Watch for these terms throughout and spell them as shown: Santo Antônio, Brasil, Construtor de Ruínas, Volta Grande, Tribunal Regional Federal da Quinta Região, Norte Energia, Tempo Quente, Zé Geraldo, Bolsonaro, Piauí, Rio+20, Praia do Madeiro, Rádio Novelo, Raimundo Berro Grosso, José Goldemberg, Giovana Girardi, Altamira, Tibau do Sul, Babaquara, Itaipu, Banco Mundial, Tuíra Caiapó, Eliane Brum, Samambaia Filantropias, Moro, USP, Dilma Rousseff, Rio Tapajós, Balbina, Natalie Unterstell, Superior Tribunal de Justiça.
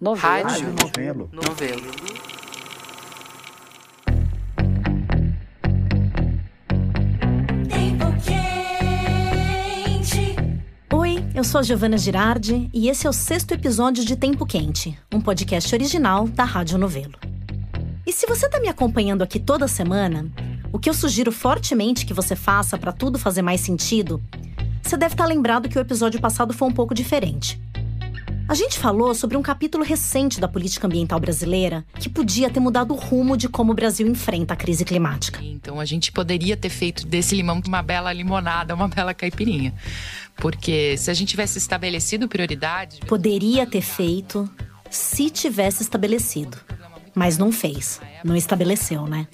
Novelo. Rádio Novelo. Novelo. Tempo Quente. Oi, eu sou a Giovana Girardi e esse é o 6º episódio de Tempo Quente, um podcast original da Rádio Novelo. E se você está me acompanhando aqui toda semana, o que eu sugiro fortemente que você faça para tudo fazer mais sentido, você deve estar lembrado que o episódio passado foi um pouco diferente. A gente falou sobre um capítulo recente da política ambiental brasileira que podia ter mudado o rumo de como o Brasil enfrenta a crise climática. Então a gente poderia ter feito desse limão uma bela limonada, uma bela caipirinha. Porque se a gente tivesse estabelecido prioridades... Poderia ter feito se tivesse estabelecido. Mas não fez. Não estabeleceu, né?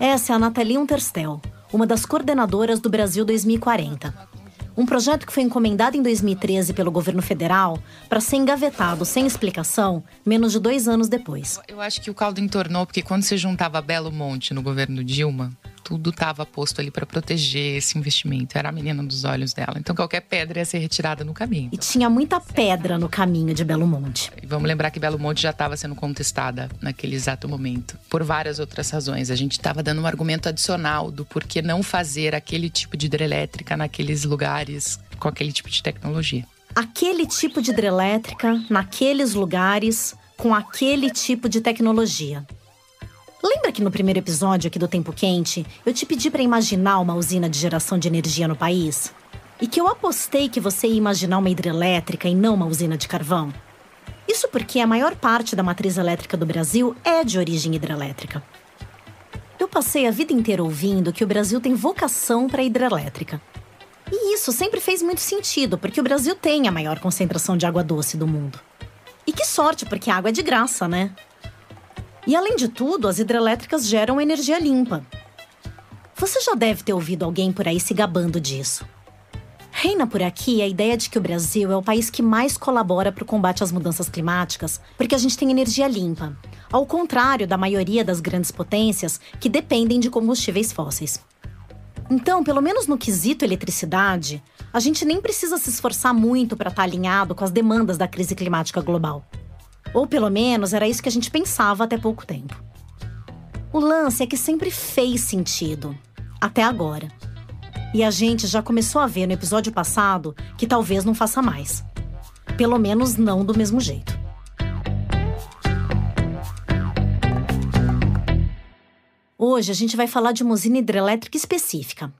Essa é a Natalie Unterstell, uma das coordenadoras do Brasil 2040. Um projeto que foi encomendado em 2013 pelo governo federal para ser engavetado sem explicação menos de 2 anos depois. Eu acho que o caldo entornou, porque quando se juntava Belo Monte no governo Dilma, tudo estava posto ali para proteger esse investimento. Era a menina dos olhos dela. Então qualquer pedra ia ser retirada no caminho. E tinha muita pedra no caminho de Belo Monte. E vamos lembrar que Belo Monte já estava sendo contestada naquele exato momento, por várias outras razões. A gente estava dando um argumento adicional do porquê não fazer aquele tipo de hidrelétrica naqueles lugares, com aquele tipo de tecnologia. Aquele tipo de hidrelétrica, naqueles lugares, com aquele tipo de tecnologia. Lembra que no primeiro episódio aqui do Tempo Quente, eu te pedi para imaginar uma usina de geração de energia no país? E que eu apostei que você ia imaginar uma hidrelétrica e não uma usina de carvão? Isso porque a maior parte da matriz elétrica do Brasil é de origem hidrelétrica. Eu passei a vida inteira ouvindo que o Brasil tem vocação para hidrelétrica. E isso sempre fez muito sentido, porque o Brasil tem a maior concentração de água doce do mundo. E que sorte, porque a água é de graça, né? E além de tudo, as hidrelétricas geram energia limpa. Você já deve ter ouvido alguém por aí se gabando disso. Reina por aqui a ideia de que o Brasil é o país que mais colabora para o combate às mudanças climáticas, porque a gente tem energia limpa, ao contrário da maioria das grandes potências que dependem de combustíveis fósseis. Então, pelo menos no quesito eletricidade, a gente nem precisa se esforçar muito para estar alinhado com as demandas da crise climática global. Ou pelo menos era isso que a gente pensava até pouco tempo. O lance é que sempre fez sentido, até agora. E a gente já começou a ver no episódio passado que talvez não faça mais. Pelo menos não do mesmo jeito. Hoje a gente vai falar de uma usina hidrelétrica específica.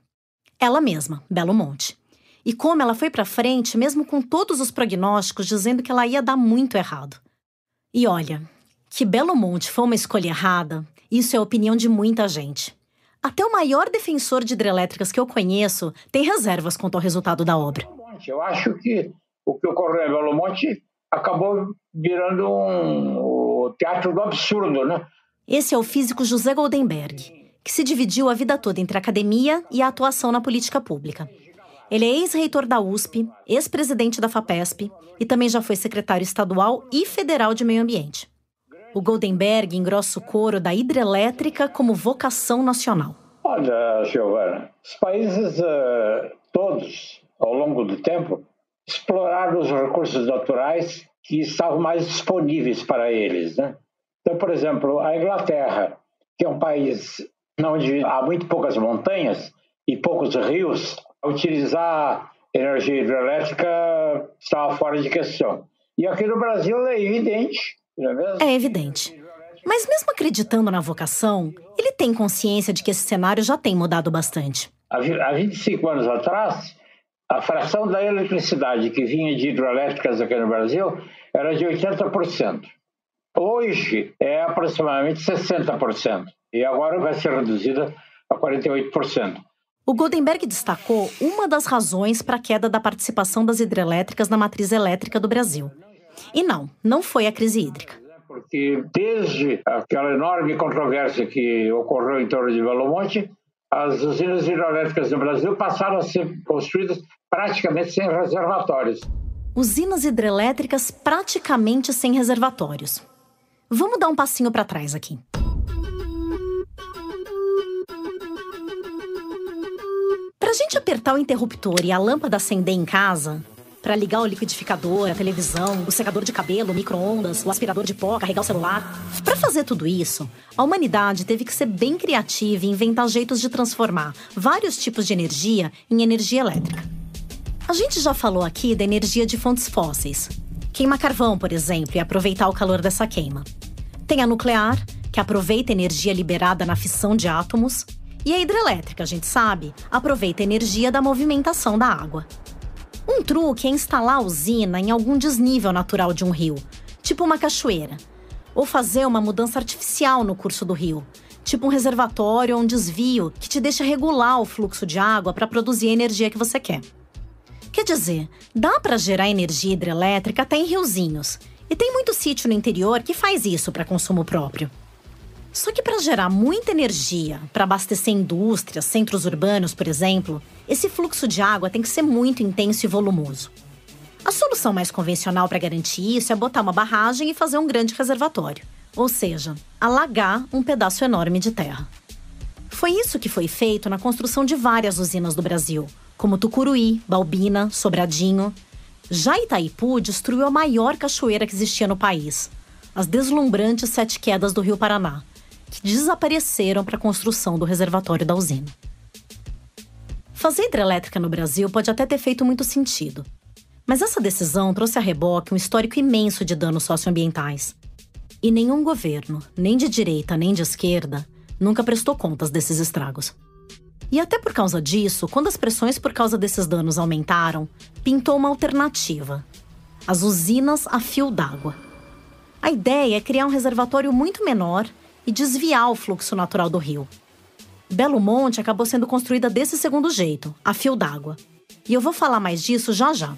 Ela mesma, Belo Monte. E como ela foi para frente, mesmo com todos os prognósticos dizendo que ela ia dar muito errado. E olha, que Belo Monte foi uma escolha errada, isso é a opinião de muita gente. Até o maior defensor de hidrelétricas que eu conheço tem reservas quanto ao resultado da obra. Eu acho que o que ocorreu em Belo Monte acabou virando um teatro do absurdo, né? Esse é o físico José Goldemberg, que se dividiu a vida toda entre a academia e a atuação na política pública. Ele é ex-reitor da USP, ex-presidente da FAPESP e também já foi secretário estadual e federal de meio ambiente. O Goldemberg engrossa o coro da hidrelétrica como vocação nacional. Olha, Giovana, os países todos, ao longo do tempo, exploraram os recursos naturais que estavam mais disponíveis para eles, né? Então, por exemplo, a Inglaterra, que é um país onde há muito poucas montanhas e poucos rios, utilizar energia hidrelétrica estava fora de questão. E aqui no Brasil é evidente, não é mesmo? É evidente. Mas mesmo acreditando na vocação, ele tem consciência de que esse cenário já tem mudado bastante. Há 25 anos atrás, a fração da eletricidade que vinha de hidrelétricas aqui no Brasil era de 80%. Hoje é aproximadamente 60% e agora vai ser reduzida a 48%. O Goldemberg destacou uma das razões para a queda da participação das hidrelétricas na matriz elétrica do Brasil. E não foi a crise hídrica. Porque desde aquela enorme controvérsia que ocorreu em torno de Belo Monte, as usinas hidrelétricas no Brasil passaram a ser construídas praticamente sem reservatórios. Usinas hidrelétricas praticamente sem reservatórios. Vamos dar um passinho para trás aqui. Para a gente apertar o interruptor e a lâmpada acender em casa, para para ligar o liquidificador, a televisão, o secador de cabelo, o micro-ondas, o aspirador de pó, carregar o celular. Para fazer tudo isso, a humanidade teve que ser bem criativa e inventar jeitos de transformar vários tipos de energia em energia elétrica. A gente já falou aqui da energia de fontes fósseis. Queima carvão, por exemplo, e aproveitar o calor dessa queima. Tem a nuclear, que aproveita a energia liberada na fissão de átomos. E a hidrelétrica, a gente sabe, aproveita a energia da movimentação da água. Um truque é instalar a usina em algum desnível natural de um rio, tipo uma cachoeira. Ou fazer uma mudança artificial no curso do rio, tipo um reservatório ou um desvio que te deixa regular o fluxo de água para produzir a energia que você quer. Quer dizer, dá para gerar energia hidrelétrica até em riozinhos. E tem muito sítio no interior que faz isso para consumo próprio. Só que para gerar muita energia, para abastecer indústrias, centros urbanos, por exemplo, esse fluxo de água tem que ser muito intenso e volumoso. A solução mais convencional para garantir isso é botar uma barragem e fazer um grande reservatório. Ou seja, alagar um pedaço enorme de terra. Foi isso que foi feito na construção de várias usinas do Brasil, como Tucuruí, Balbina, Sobradinho. Já Itaipu destruiu a maior cachoeira que existia no país, as deslumbrantes 7 quedas do Rio Paraná, que desapareceram para a construção do reservatório da usina. Fazer hidrelétrica no Brasil pode até ter feito muito sentido, mas essa decisão trouxe a reboque um histórico imenso de danos socioambientais. E nenhum governo, nem de direita nem de esquerda, nunca prestou contas desses estragos. E até por causa disso, quando as pressões por causa desses danos aumentaram, pintou uma alternativa: as usinas a fio d'água. A ideia é criar um reservatório muito menor e desviar o fluxo natural do rio. Belo Monte acabou sendo construída desse segundo jeito, a fio d'água. E eu vou falar mais disso já já.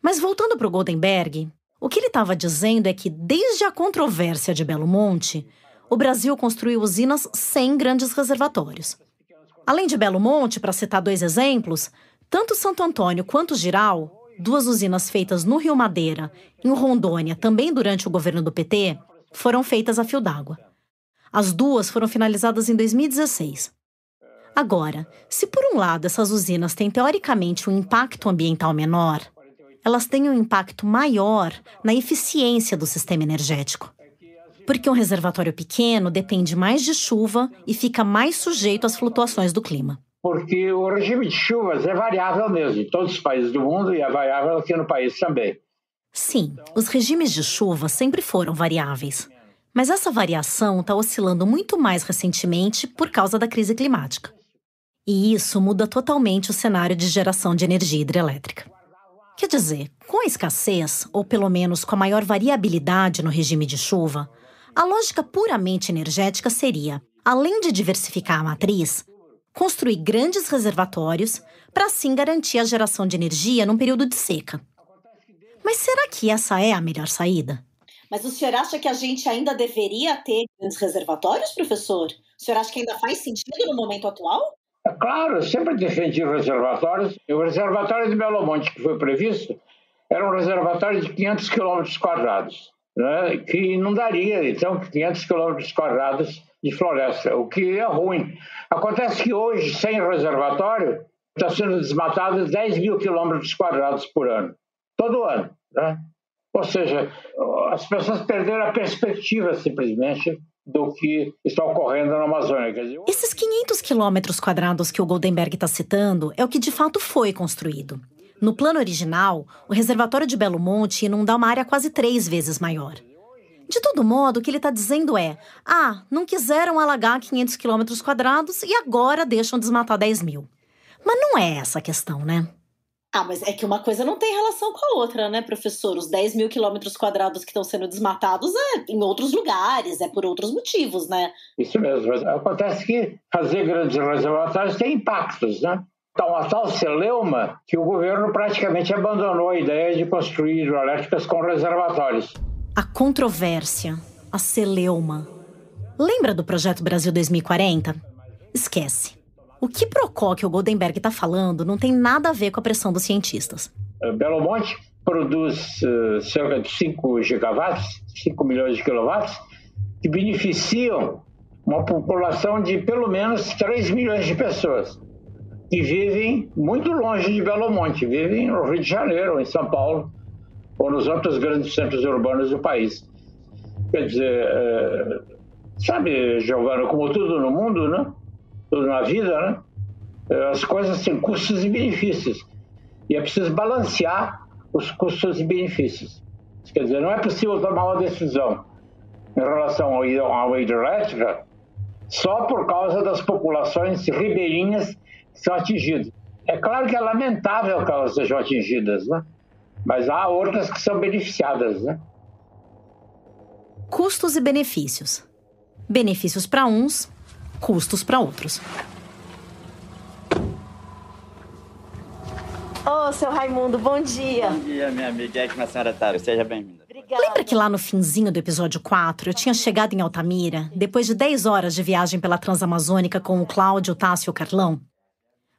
Mas voltando para o Goldemberg, o que ele estava dizendo é que, desde a controvérsia de Belo Monte, o Brasil construiu usinas sem grandes reservatórios. Além de Belo Monte, para citar 2 exemplos, tanto Santo Antônio quanto Jirau, 2 usinas feitas no Rio Madeira, em Rondônia, também durante o governo do PT, foram feitas a fio d'água. As 2 foram finalizadas em 2016. Agora, se por um lado essas usinas têm teoricamente um impacto ambiental menor, elas têm um impacto maior na eficiência do sistema energético. Porque um reservatório pequeno depende mais de chuva e fica mais sujeito às flutuações do clima. Porque o regime de chuvas é variável mesmo, em todos os países do mundo, e é variável aqui no país também. Sim, os regimes de chuva sempre foram variáveis. Mas essa variação está oscilando muito mais recentemente por causa da crise climática. E isso muda totalmente o cenário de geração de energia hidrelétrica. Quer dizer, com a escassez, ou pelo menos com a maior variabilidade no regime de chuva, a lógica puramente energética seria, além de diversificar a matriz, construir grandes reservatórios para assim garantir a geração de energia num período de seca. Mas será que essa é a melhor saída? Mas o senhor acha que a gente ainda deveria ter grandes reservatórios, professor? O senhor acha que ainda faz sentido no momento atual? É claro, eu sempre defendi reservatórios. O reservatório de Belo Monte, que foi previsto, era um reservatório de 500 km², né, que inundaria, então, 500 km² de floresta, o que é ruim. Acontece que hoje, sem reservatório, está sendo desmatado 10 mil km² por ano, todo ano, né? Ou seja, as pessoas perderam a perspectiva, simplesmente, do que está ocorrendo na Amazônia. Esses 500 km² que o Goldemberg está citando é o que de fato foi construído. No plano original, o reservatório de Belo Monte inunda uma área quase 3 vezes maior. De todo modo, o que ele está dizendo é: ah, não quiseram alagar 500 km² e agora deixam desmatar 10 mil. Mas não é essa a questão, né? Ah, mas é que uma coisa não tem relação com a outra, né, professor? Os 10 mil km² que estão sendo desmatados é em outros lugares, é por outros motivos, né? Isso mesmo. Mas acontece que fazer grandes reservatórios tem impactos, né? Então, uma tal celeuma que o governo praticamente abandonou a ideia de construir hidrelétricas com reservatórios. A controvérsia, a celeuma. Lembra do projeto Brasil 2040? Esquece. O que PROCON que o Goldemberg está falando não tem nada a ver com a pressão dos cientistas. Belo Monte produz cerca de 5 gigawatts, 5 milhões de quilowatts, que beneficiam uma população de pelo menos 3 milhões de pessoas. que vivem muito longe de Belo Monte, vivem no Rio de Janeiro, ou em São Paulo, ou nos outros grandes centros urbanos do país. Quer dizer, sabe, Giovana, como tudo no mundo, né? Tudo na vida, né? As coisas têm custos e benefícios. E é preciso balancear os custos e benefícios. Quer dizer, não é possível tomar uma decisão em relação à hidrelétrica só por causa das populações ribeirinhas que são atingidas. É claro que é lamentável que elas sejam atingidas, né? Mas há outras que são beneficiadas, né? Custos e benefícios. Benefícios para uns, custos para outros. Ô, seu Raimundo, bom dia. Bom dia, minha amiga. É que a senhora está? Seja bem-vinda. Obrigada. Lembra que lá no finzinho do episódio 4, eu tinha chegado em Altamira, depois de 10 horas de viagem pela Transamazônica com o Cláudio, o Tássio e o Carlão?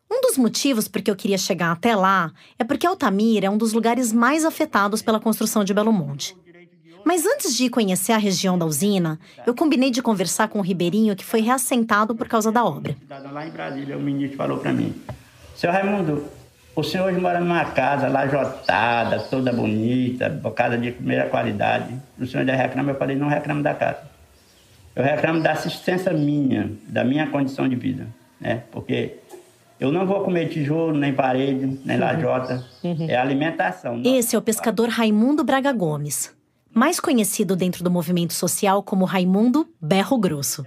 Um dos motivos por que eu queria chegar até lá é porque Altamira é um dos lugares mais afetados pela construção de Belo Monte. Mas antes de ir conhecer a região da usina, eu combinei de conversar com o ribeirinho que foi reassentado por causa da obra. Lá em Brasília, o ministro falou para mim: seu Raimundo, o senhor hoje mora numa casa lajotada, toda bonita, casa de primeira qualidade. O senhor ainda reclama? Eu falei, não reclamo da casa. Eu reclamo da assistência minha, da minha condição de vida, né? Porque eu não vou comer tijolo, nem parede, nem lajota. É alimentação. Esse é o pescador Raimundo Braga Gomes, mais conhecido dentro do movimento social como Raimundo Berro Grosso.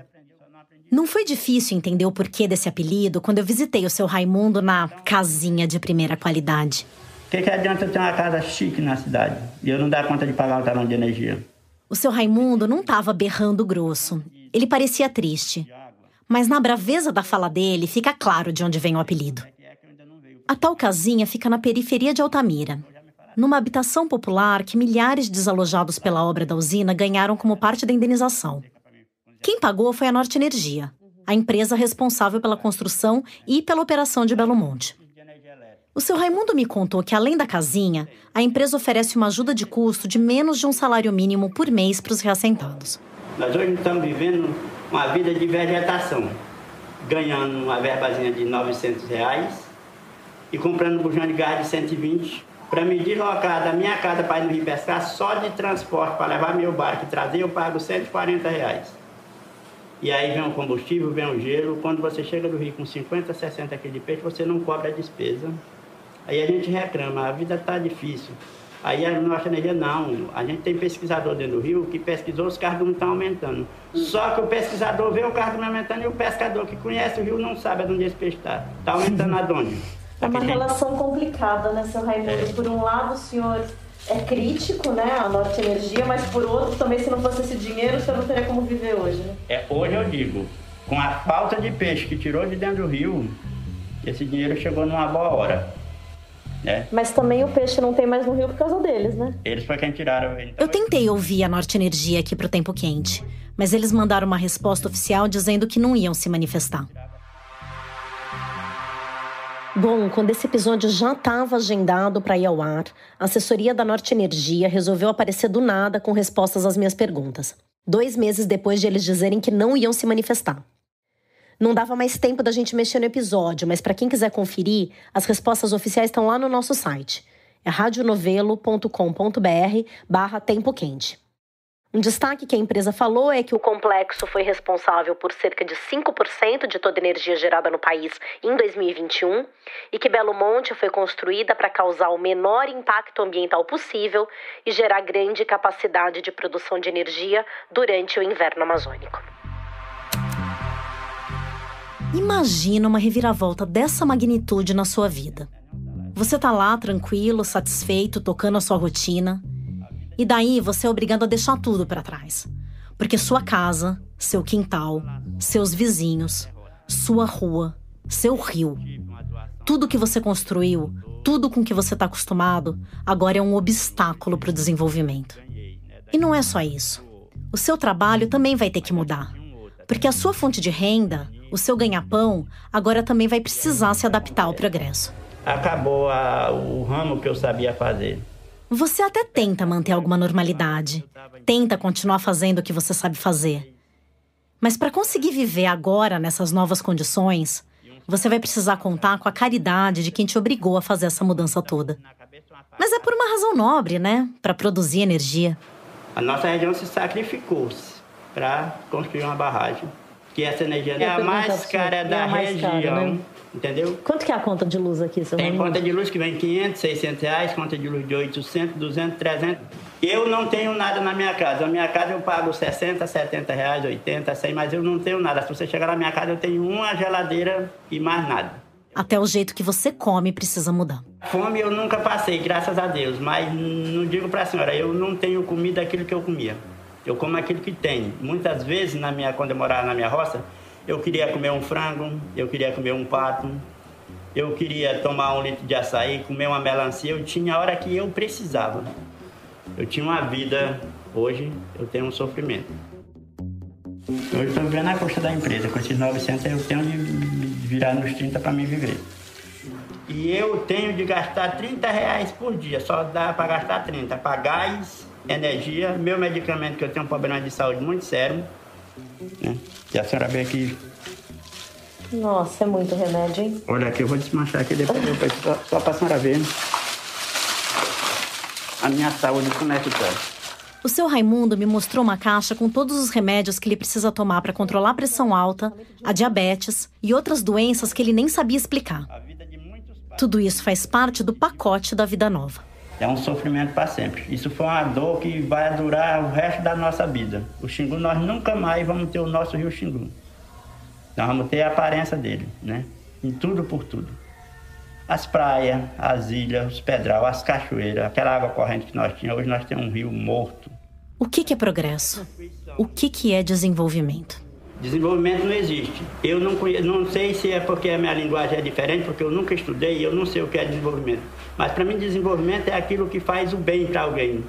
Não foi difícil entender o porquê desse apelido quando eu visitei o seu Raimundo na casinha de primeira qualidade. O que adianta eu ter uma casa chique na cidade e eu não dar conta de pagar o talão de energia? O seu Raimundo não estava berrando grosso. Ele parecia triste. Mas na braveza da fala dele fica claro de onde vem o apelido. A tal casinha fica na periferia de Altamira, numa habitação popular que milhares de desalojados pela obra da usina ganharam como parte da indenização. Quem pagou foi a Norte Energia, a empresa responsável pela construção e pela operação de Belo Monte. O seu Raimundo me contou que, além da casinha, a empresa oferece uma ajuda de custo de menos de um salário mínimo por mês para os reassentados. Nós hoje estamos vivendo uma vida de vegetação, ganhando uma verbazinha de R$900 e comprando um bujão de gás de 120 para me deslocar da minha casa para ir no Rio pescar, só de transporte para levar meu barco e trazer, eu pago R$140. E aí vem o combustível, vem o gelo. Quando você chega do Rio com 50, 60 quilos de peixe, você não cobre a despesa. Aí a gente reclama, a vida está difícil. Aí a Norte Energia, não. A gente tem pesquisador dentro do Rio que pesquisou, os cardumes estão aumentando. Só que o pesquisador vê o cardume aumentando e o pescador que conhece o Rio não sabe aonde esse peixe está. Está aumentando aonde? É uma relação complicada, né, seu Raimundo? É. Por um lado, o senhor é crítico, né, a Norte Energia, mas por outro, também, se não fosse esse dinheiro, você não teria como viver hoje, né? É, hoje eu digo, com a falta de peixe que tirou de dentro do rio, esse dinheiro chegou numa boa hora, né? Mas também o peixe não tem mais no rio por causa deles, né? Eles foi quem tiraram. Então eu tentei ouvir a Norte Energia aqui pro Tempo Quente, mas eles mandaram uma resposta oficial dizendo que não iam se manifestar. Bom, quando esse episódio já estava agendado para ir ao ar, a assessoria da Norte Energia resolveu aparecer do nada com respostas às minhas perguntas, 2 meses depois de eles dizerem que não iam se manifestar. Não dava mais tempo da gente mexer no episódio, mas para quem quiser conferir, as respostas oficiais estão lá no nosso site. É radionovelo.com.br/tempoquente. Um destaque que a empresa falou é que o complexo foi responsável por cerca de 5% de toda a energia gerada no país em 2021 e que Belo Monte foi construída para causar o menor impacto ambiental possível e gerar grande capacidade de produção de energia durante o inverno amazônico. Imagina uma reviravolta dessa magnitude na sua vida. Você tá lá tranquilo, satisfeito, tocando a sua rotina. E daí você é obrigado a deixar tudo para trás. Porque sua casa, seu quintal, seus vizinhos, sua rua, seu rio, tudo que você construiu, tudo com que você está acostumado, agora é um obstáculo para o desenvolvimento. E não é só isso. O seu trabalho também vai ter que mudar. Porque a sua fonte de renda, o seu ganha-pão, agora também vai precisar se adaptar ao progresso. Acabou o ramo que eu sabia fazer. Você até tenta manter alguma normalidade, tenta continuar fazendo o que você sabe fazer. Mas para conseguir viver agora nessas novas condições, Você vai precisar contar com a caridade de quem te obrigou a fazer essa mudança toda. Mas é por uma razão nobre, né? Para produzir energia. A nossa região se sacrificou-se para construir uma barragem. Que essa energia é a mais cara da região, entendeu? Quanto que é a conta de luz aqui, seu Raimundo? Tem conta de luz que vem 500, 600 reais, conta de luz de 800, 200, 300. Eu não tenho nada na minha casa. Na minha casa eu pago 60, 70 reais, 80, 100, mas eu não tenho nada. Se você chegar na minha casa, eu tenho uma geladeira e mais nada. Até o jeito que você come precisa mudar. Fome eu nunca passei, graças a Deus, mas não digo para a senhora, eu não tenho comida aquilo que eu comia. Eu como aquilo que tenho. Muitas vezes, quando eu morava na minha roça, eu queria comer um frango, eu queria comer um pato, eu queria tomar 1 litro de açaí, comer uma melancia. Eu tinha a hora que eu precisava. Eu tinha uma vida. Hoje, eu tenho um sofrimento. Hoje, estou vivendo na custa da empresa. Com esses 900, eu tenho de virar nos 30 para me viver. E eu tenho de gastar 30 reais por dia. Só dá para gastar 30. Para gás, energia, meu medicamento, que eu tenho um problema de saúde muito sério. E a senhora vê aqui. Nossa, é muito remédio, hein? Olha aqui, eu vou desmanchar aqui depois. Eu peço só para a senhora ver. A minha saúde, como é que tá? O seu Raimundo me mostrou uma caixa com todos os remédios que ele precisa tomar para controlar a pressão alta, a diabetes e outras doenças que ele nem sabia explicar. Tudo isso faz parte do pacote da vida nova. É um sofrimento para sempre. Isso foi uma dor que vai durar o resto da nossa vida. O Xingu, nós nunca mais vamos ter o nosso Rio Xingu. Nós vamos ter a aparência dele, né? Em tudo por tudo. As praias, as ilhas, os pedral, as cachoeiras, aquela água corrente que nós tínhamos, hoje nós temos um rio morto. O que é progresso? O que é desenvolvimento? Desenvolvimento não existe. Eu não sei se é porque a minha linguagem é diferente, porque eu nunca estudei e eu não sei o que é desenvolvimento. Mas para mim desenvolvimento é aquilo que faz o bem para alguém,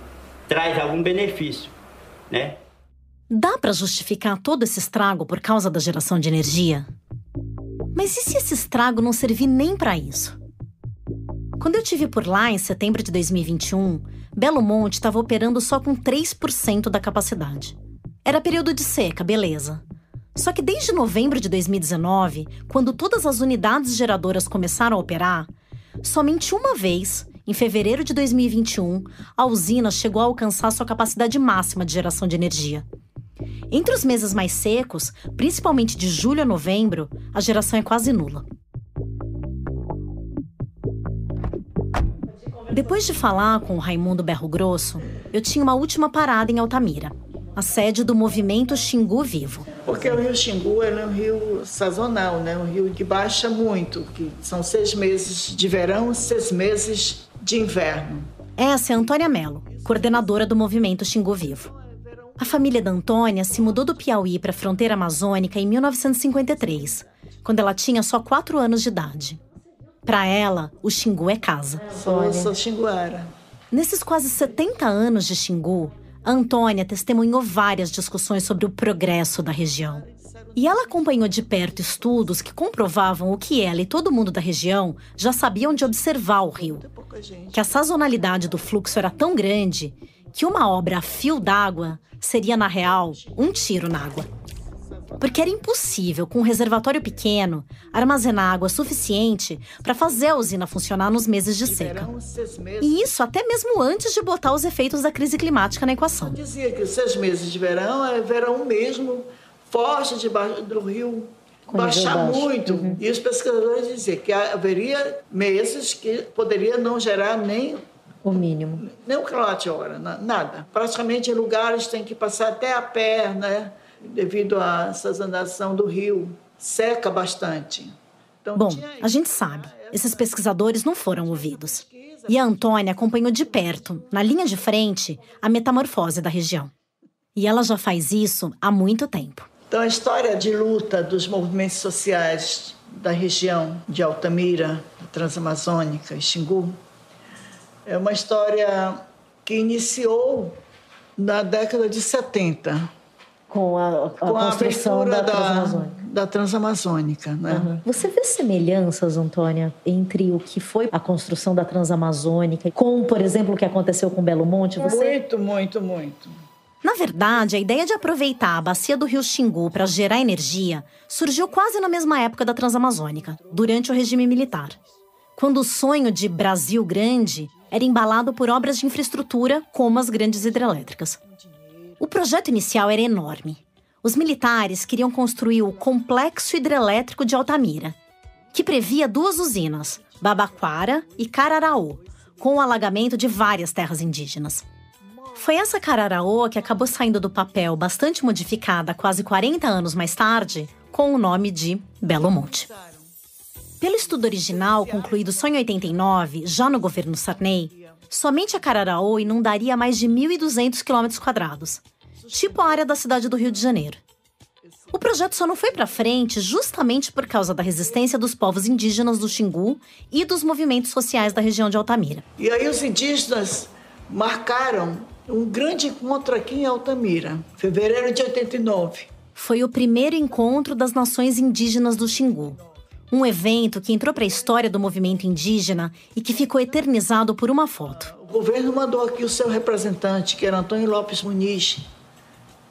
traz algum benefício, né? Dá para justificar todo esse estrago por causa da geração de energia? Mas e se esse estrago não servir nem para isso? Quando eu estive por lá, em setembro de 2021, Belo Monte estava operando só com 3% da capacidade. Era período de seca, beleza. Só que desde novembro de 2019, quando todas as unidades geradoras começaram a operar, somente uma vez, em fevereiro de 2021, a usina chegou a alcançar sua capacidade máxima de geração de energia. Entre os meses mais secos, principalmente de julho a novembro, a geração é quase nula. Depois de falar com o Raimundo Berro Grosso, eu tinha uma última parada em Altamira, a sede do Movimento Xingu Vivo. Porque o Rio Xingu é um rio sazonal, né? Um rio que baixa muito, que são 6 meses de verão, 6 meses de inverno. Essa é a Antônia Mello, coordenadora do Movimento Xingu Vivo. A família da Antônia se mudou do Piauí para a fronteira amazônica em 1953, quando ela tinha só 4 anos de idade. Para ela, o Xingu é casa. Eu sou xinguara. Nesses quase 70 anos de Xingu, a Antônia testemunhou várias discussões sobre o progresso da região. E ela acompanhou de perto estudos que comprovavam o que ela e todo mundo da região já sabiam de observar o rio. Que a sazonalidade do fluxo era tão grande que uma obra a fio d'água seria, na real, um tiro na água. Porque era impossível, com um reservatório pequeno, armazenar água suficiente para fazer a usina funcionar nos meses de seca. E isso até mesmo antes de botar os efeitos da crise climática na equação. Eu dizia que 6 meses de verão é verão mesmo, forte debaixo do rio, baixar muito. Uhum. E os pesquisadores diziam que haveria meses que poderia não gerar nem o mínimo. Nem um quilowatt-hora, nada. Praticamente em lugares tem que passar até a perna, né? Devido à sazonalização do rio, seca bastante. Então, bom, a gente sabe, esses pesquisadores não foram ouvidos. E a Antônia acompanhou de perto, na linha de frente, a metamorfose da região. E ela já faz isso há muito tempo. Então, a história de luta dos movimentos sociais da região de Altamira, Transamazônica e Xingu, é uma história que iniciou na década de 70, com a construção da Transamazônica, né? Uhum. Você vê semelhanças, Antônia, entre o que foi a construção da Transamazônica com, por exemplo, o que aconteceu com Belo Monte? Você... Muito. Na verdade, a ideia de aproveitar a bacia do Rio Xingu para gerar energia surgiu quase na mesma época da Transamazônica, durante o regime militar, quando o sonho de Brasil Grande era embalado por obras de infraestrutura como as grandes hidrelétricas. O projeto inicial era enorme. Os militares queriam construir o Complexo Hidrelétrico de Altamira, que previa duas usinas, Babaquara e Cararaú, com o alagamento de várias terras indígenas. Foi essa Cararaú que acabou saindo do papel, bastante modificada quase 40 anos mais tarde, com o nome de Belo Monte. Pelo estudo original, concluído só em 89, já no governo Sarney, somente a Cararaú inundaria mais de 1.200 km², tipo a área da cidade do Rio de Janeiro. O projeto só não foi para frente justamente por causa da resistência dos povos indígenas do Xingu e dos movimentos sociais da região de Altamira. E aí os indígenas marcaram um grande encontro aqui em Altamira, fevereiro de 89. Foi o primeiro encontro das nações indígenas do Xingu. Um evento que entrou para a história do movimento indígena e que ficou eternizado por uma foto. O governo mandou aqui o seu representante, que era Antônio Lopes Muniz,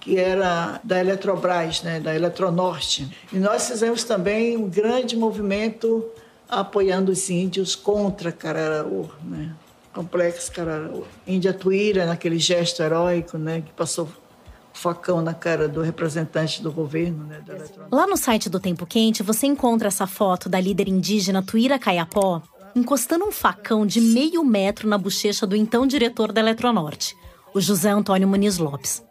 que era da Eletrobras, né, da Eletronorte. E nós fizemos também um grande movimento apoiando os índios contra Cararaú, né? Complexo Cararaú. Índia Tuíra, naquele gesto heróico, né, que passou o facão na cara do representante do governo. Né, da Eletronorte. Lá no site do Tempo Quente, você encontra essa foto da líder indígena Tuíra Caiapó encostando um facão de meio metro na bochecha do então diretor da Eletronorte, o José Antônio Muniz Lopes.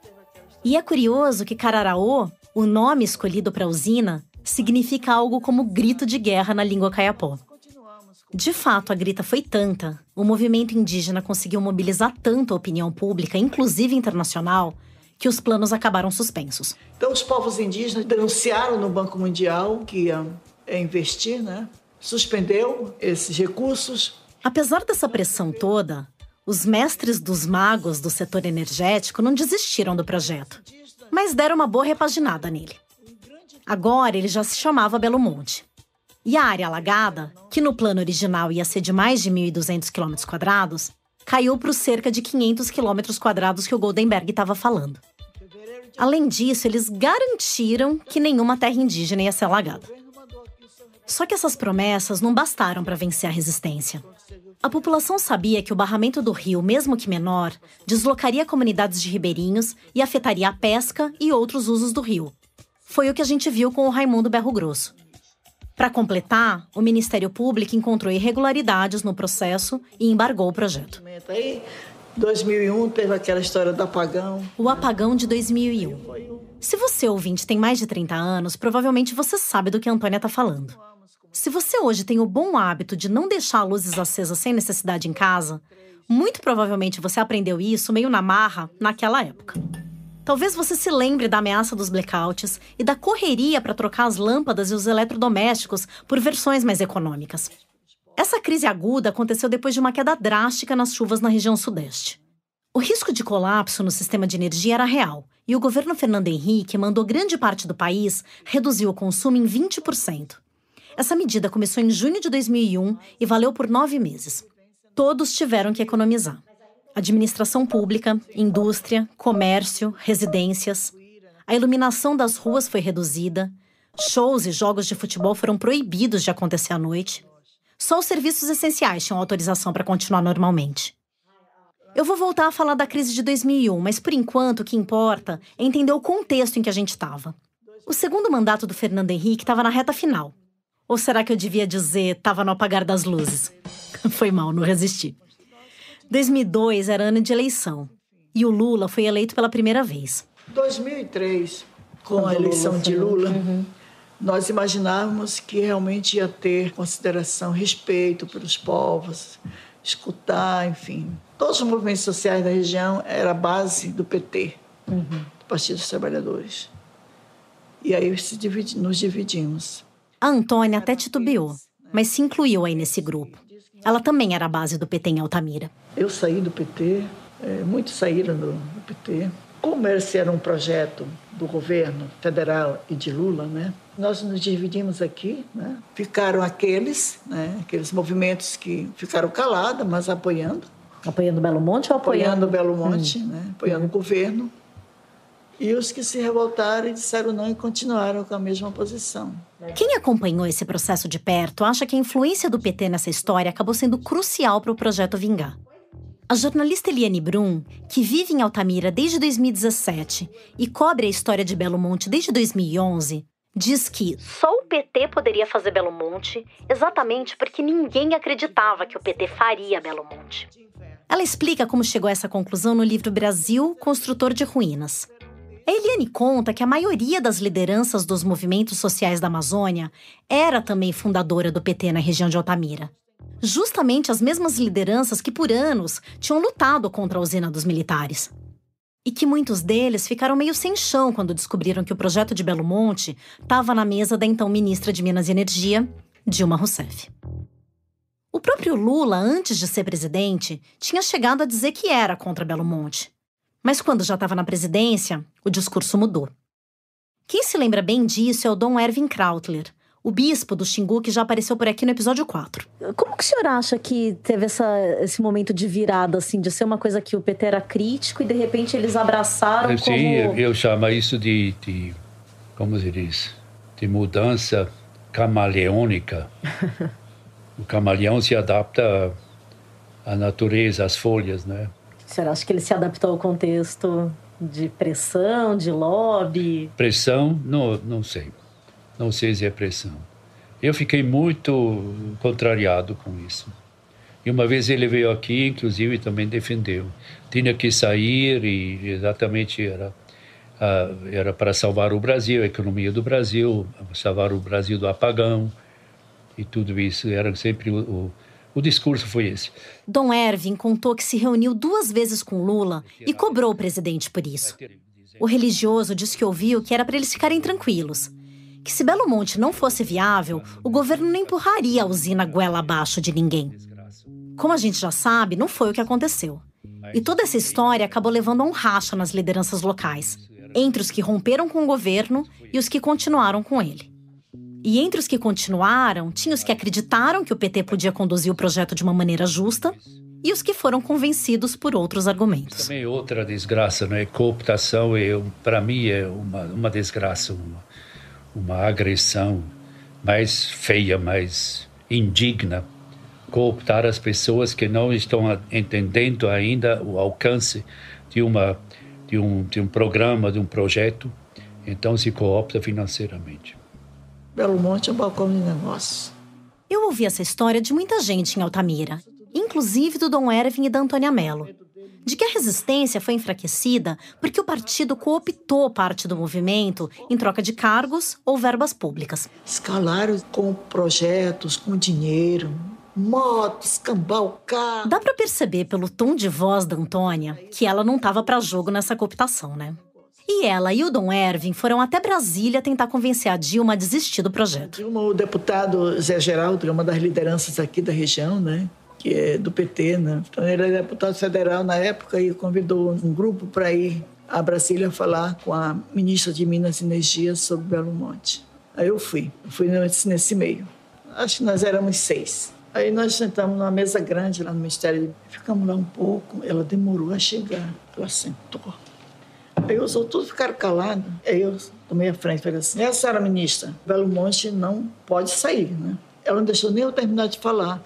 E é curioso que Cararaú, o nome escolhido para a usina, significa algo como grito de guerra na língua caiapó. De fato, a grita foi tanta, o movimento indígena conseguiu mobilizar tanto a opinião pública, inclusive internacional, que os planos acabaram suspensos. Então, os povos indígenas denunciaram no Banco Mundial que ia investir, né? Suspendeu esses recursos. Apesar dessa pressão toda, os mestres dos magos do setor energético não desistiram do projeto, mas deram uma boa repaginada nele. Agora ele já se chamava Belo Monte. E a área alagada, que no plano original ia ser de mais de 1.200 km², caiu para os cerca de 500 km² que o Goldemberg estava falando. Além disso, eles garantiram que nenhuma terra indígena ia ser alagada. Só que essas promessas não bastaram para vencer a resistência. A população sabia que o barramento do rio, mesmo que menor, deslocaria comunidades de ribeirinhos e afetaria a pesca e outros usos do rio. Foi o que a gente viu com o Raimundo Berro Grosso. Para completar, o Ministério Público encontrou irregularidades no processo e embargou o projeto. Aí, 2001 teve aquela história do apagão. O apagão de 2001. Se você, ouvinte, tem mais de 30 anos, provavelmente você sabe do que a Antônia está falando. Se você hoje tem o bom hábito de não deixar luzes acesas sem necessidade em casa, muito provavelmente você aprendeu isso meio na marra naquela época. Talvez você se lembre da ameaça dos blackouts e da correria para trocar as lâmpadas e os eletrodomésticos por versões mais econômicas. Essa crise aguda aconteceu depois de uma queda drástica nas chuvas na região sudeste. O risco de colapso no sistema de energia era real, e o governo Fernando Henrique mandou grande parte do país reduzir o consumo em 20%. Essa medida começou em junho de 2001 e valeu por 9 meses. Todos tiveram que economizar. Administração pública, indústria, comércio, residências. A iluminação das ruas foi reduzida. Shows e jogos de futebol foram proibidos de acontecer à noite. Só os serviços essenciais tinham autorização para continuar normalmente. Eu vou voltar a falar da crise de 2001, mas por enquanto o que importa é entender o contexto em que a gente estava. O segundo mandato do Fernando Henrique estava na reta final. Ou será que eu devia dizer, estava no apagar das luzes? Foi mal, não resisti. 2002 era ano de eleição. E o Lula foi eleito pela primeira vez. 2003, com a eleição de Lula, nós imaginávamos que realmente ia ter consideração, respeito pelos povos, escutar, enfim. Todos os movimentos sociais da região era a base do PT, do Partido dos Trabalhadores. E aí nos dividimos. A Antônia até titubeou, mas se incluiu aí nesse grupo. Ela também era a base do PT em Altamira. Eu saí do PT, muitos saíram do PT. Como esse era um projeto do governo federal e de Lula, né? Nós nos dividimos aqui, né? Ficaram aqueles, né? Aqueles movimentos que ficaram calados, mas apoiando. Apoiando o Belo Monte ou apoiando? Apoiando o Belo Monte, né? Apoiando o governo. E os que se revoltaram disseram não e continuaram com a mesma posição. Quem acompanhou esse processo de perto acha que a influência do PT nessa história acabou sendo crucial para o projeto vingar. A jornalista Eliane Brum, que vive em Altamira desde 2017 e cobre a história de Belo Monte desde 2011, diz que só o PT poderia fazer Belo Monte exatamente porque ninguém acreditava que o PT faria Belo Monte. Ela explica como chegou a essa conclusão no livro Brasil, Construtor de Ruínas. A Eliane conta que a maioria das lideranças dos movimentos sociais da Amazônia era também fundadora do PT na região de Altamira. Justamente as mesmas lideranças que, por anos, tinham lutado contra a usina dos militares. E que muitos deles ficaram meio sem chão quando descobriram que o projeto de Belo Monte estava na mesa da então ministra de Minas e Energia, Dilma Rousseff. O próprio Lula, antes de ser presidente, tinha chegado a dizer que era contra Belo Monte. Mas quando já estava na presidência, o discurso mudou. Quem se lembra bem disso é o Dom Erwin Krautler, o bispo do Xingu, que já apareceu por aqui no episódio 4. Como que o senhor acha que teve esse momento de virada, assim, de ser uma coisa que o PT era crítico e, de repente, eles abraçaram como... Sim, eu chamo isso de como se diz? De mudança camaleônica. O camaleão se adapta à natureza, às folhas, né? O senhor acha que ele se adaptou ao contexto de pressão, de lobby? Pressão? Não sei. Não sei se é pressão. Eu fiquei muito contrariado com isso. E uma vez ele veio aqui, inclusive, também defendeu. Tinha que sair e exatamente era para salvar o Brasil, a economia do Brasil, salvar o Brasil do apagão e tudo isso. Era sempre o discurso foi esse. Dom Erwin contou que se reuniu 2 vezes com Lula e cobrou o presidente por isso. O religioso disse que ouviu que era para eles ficarem tranquilos. Que se Belo Monte não fosse viável, o governo não empurraria a usina goela abaixo de ninguém. Como a gente já sabe, não foi o que aconteceu. E toda essa história acabou levando a um racha nas lideranças locais, entre os que romperam com o governo e os que continuaram com ele. E entre os que continuaram, tinha os que acreditaram que o PT podia conduzir o projeto de uma maneira justa e os que foram convencidos por outros argumentos. Também outra desgraça, né? Cooptação, para mim, é uma desgraça, uma agressão mais feia, mais indigna, cooptar as pessoas que não estão entendendo ainda o alcance de um programa, de um projeto, então se coopta financeiramente. Belo Monte é um balcão de negócio. Eu ouvi essa história de muita gente em Altamira, inclusive do Dom Erwin e da Antônia Mello, de que a resistência foi enfraquecida porque o partido cooptou parte do movimento em troca de cargos ou verbas públicas. Escalaram com projetos, com dinheiro, motos, cambal, carro. Dá para perceber pelo tom de voz da Antônia que ela não estava para jogo nessa cooptação, né? E ela e o Dom Erwin foram até Brasília tentar convencer a Dilma a desistir do projeto. Dilma, o deputado Zé Geraldo, uma das lideranças aqui da região, né? Que é do PT, né? Então, ele era deputado federal na época e convidou um grupo para ir a Brasília falar com a ministra de Minas e Energia sobre Belo Monte. Aí eu fui. Eu fui nesse meio. Acho que nós éramos 6. Aí nós sentamos numa mesa grande lá no Ministério. Ficamos lá um pouco. Ela demorou a chegar. Ela sentou. Aí os outros ficaram calados. Aí eu tomei a frente e falei assim, a senhora ministra, Belo Monte não pode sair, né? Ela não deixou nem eu terminar de falar.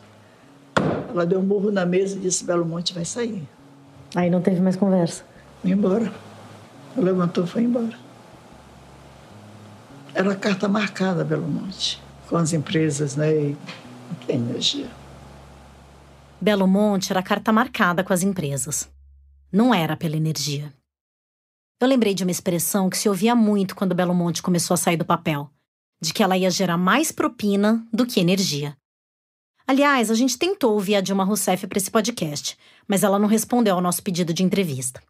Ela deu um burro na mesa e disse, Belo Monte vai sair. Aí não teve mais conversa? Foi embora. Ela levantou e foi embora. Era a carta marcada, Belo Monte, com as empresas, né, e a energia. Belo Monte era a carta marcada com as empresas. Não era pela energia. Eu lembrei de uma expressão que se ouvia muito quando Belo Monte começou a sair do papel, de que ela ia gerar mais propina do que energia. Aliás, a gente tentou ouvir a Dilma Rousseff para esse podcast, mas ela não respondeu ao nosso pedido de entrevista.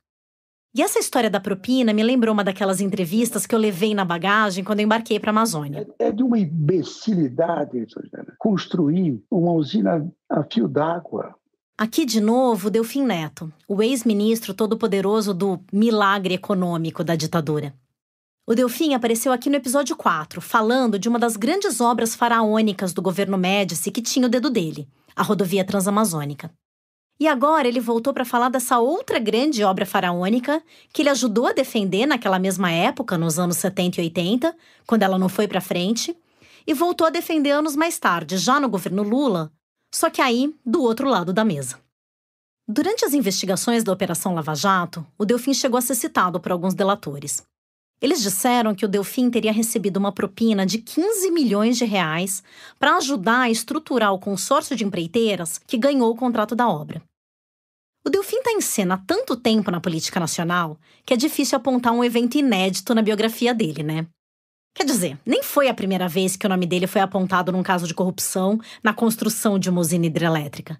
E essa história da propina me lembrou uma daquelas entrevistas que eu levei na bagagem quando eu embarquei para a Amazônia. É de uma imbecilidade, José, construir uma usina a fio d'água. Aqui, de novo, Delfim Neto, o ex-ministro todo-poderoso do milagre econômico da ditadura. O Delfim apareceu aqui no episódio 4, falando de uma das grandes obras faraônicas do governo Médici que tinha o dedo dele, a Rodovia Transamazônica. E agora ele voltou para falar dessa outra grande obra faraônica que ele ajudou a defender naquela mesma época, nos anos 70 e 80, quando ela não foi para frente, e voltou a defender anos mais tarde, já no governo Lula, só que aí do outro lado da mesa. Durante as investigações da Operação Lava Jato, o Delfim chegou a ser citado por alguns delatores. Eles disseram que o Delfim teria recebido uma propina de 15 milhões de reais para ajudar a estruturar o consórcio de empreiteiras que ganhou o contrato da obra. O Delfim está em cena há tanto tempo na política nacional que é difícil apontar um evento inédito na biografia dele, né? Quer dizer, nem foi a primeira vez que o nome dele foi apontado num caso de corrupção na construção de uma usina hidrelétrica.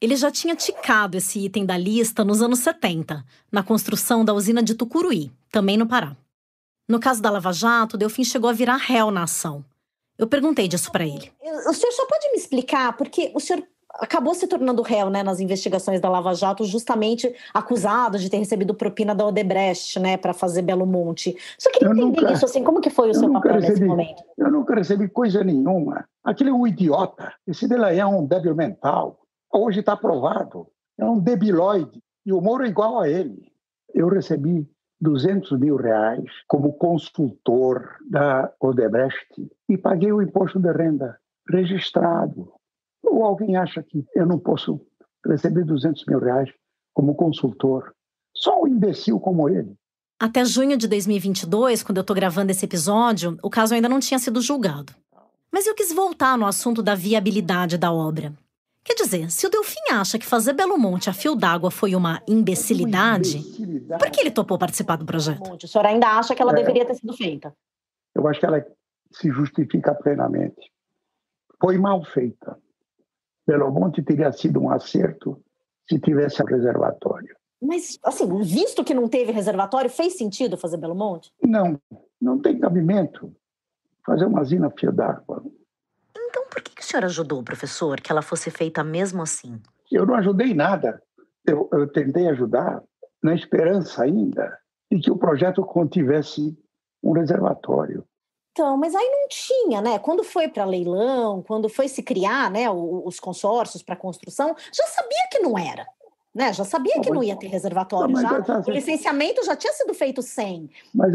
Ele já tinha ticado esse item da lista nos anos 70, na construção da usina de Tucuruí, também no Pará. No caso da Lava Jato, Delfim chegou a virar réu na ação. Eu perguntei disso para ele. O senhor só pode me explicar, porque o senhor acabou se tornando réu, né, nas investigações da Lava Jato, justamente acusado de ter recebido propina da Odebrecht, né, para fazer Belo Monte. Só queria entender isso, assim, como que foi o seu papel nesse momento? Eu nunca recebi coisa nenhuma. Aquele é um idiota. Esse dele é um débil mental. Hoje está provado. É um debilóide. E o Moro é igual a ele. Eu recebi 200 mil reais como consultor da Odebrecht e paguei o imposto de renda registrado. Ou alguém acha que eu não posso receber 200 mil reais como consultor? Só um imbecil como ele. Até junho de 2022, quando eu estou gravando esse episódio, o caso ainda não tinha sido julgado. Mas eu quis voltar no assunto da viabilidade da obra. Quer dizer, se o Delfim acha que fazer Belo Monte a fio d'água foi uma imbecilidade, por que ele topou participar do projeto? O senhor ainda acha que ela deveria ter sido feita? Eu acho que ela se justifica plenamente. Foi mal feita. Belo Monte teria sido um acerto se tivesse reservatório. Mas, assim, visto que não teve reservatório, fez sentido fazer Belo Monte? Não, não tem cabimento fazer uma usina a fio d'água. Então, por que o senhor ajudou, professor, que ela fosse feita mesmo assim? Eu não ajudei nada. Eu tentei ajudar na esperança ainda de que o projeto contivesse um reservatório. Então, mas aí não tinha, né? Quando foi para leilão, quando foi se criar, né, os consórcios para construção, já sabia que não era. Né? Já sabia que não ia ter reservatório. O licenciamento já tinha sido feito sem. Mas